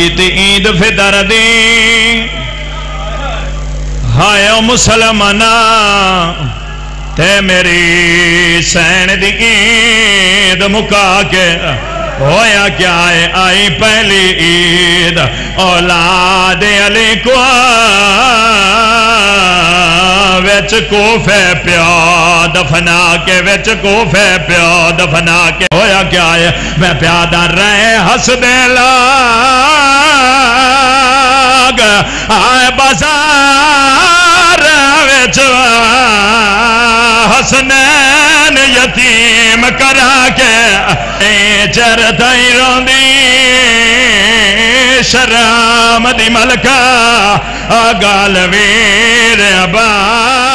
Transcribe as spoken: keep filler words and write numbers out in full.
कीती ईद फितर दी। हाय मुसलमाना ते मेरी सैन दी ईद मुका के होया क्या है आई पहली ईद औलाद अली को विच कोफे प्यो दफना के विच कोफे प्यो दफना के होया क्या है मैं प्यादा रहे हसदे लाग आए बाजार विच हसनैन यतीम करा के चर ताई रोंदी शराम दी मलका गाल वीर अबा